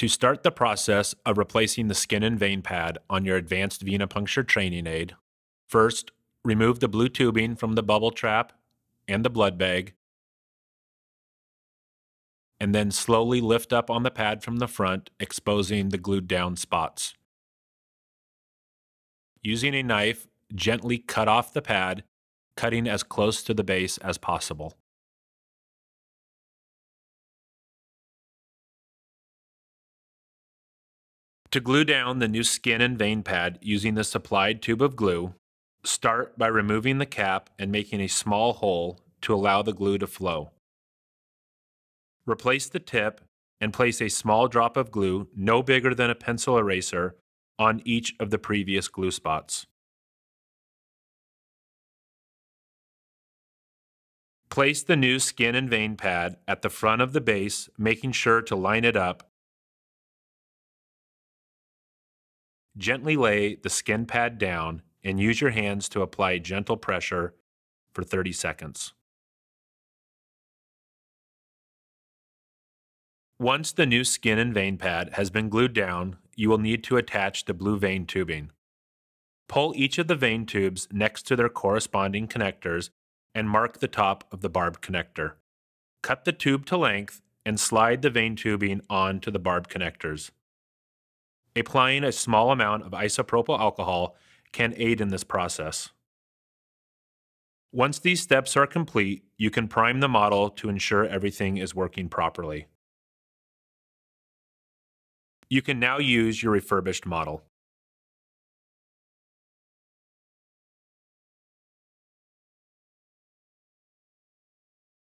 to start the process of replacing the skin and vein pad on your advanced venipuncture training aid, first, remove the blue tubing from the bubble trap and the blood bag, and then slowly lift up on the pad from the front, exposing the glued-down spots. Using a knife, gently cut off the pad, cutting as close to the base as possible. To glue down the new skin and vein pad using the supplied tube of glue, start by removing the cap and making a small hole to allow the glue to flow. Replace the tip and place a small drop of glue, no bigger than a pencil eraser, on each of the previous glue spots. Place the new skin and vein pad at the front of the base, making sure to line it up. Gently lay the skin pad down and use your hands to apply gentle pressure for 30 seconds. Once the new skin and vein pad has been glued down, you will need to attach the blue vein tubing. Pull each of the vein tubes next to their corresponding connectors and mark the top of the barb connector. Cut the tube to length and slide the vein tubing onto the barb connectors. Applying a small amount of isopropyl alcohol can aid in this process. Once these steps are complete, you can prime the model to ensure everything is working properly. You can now use your refurbished model.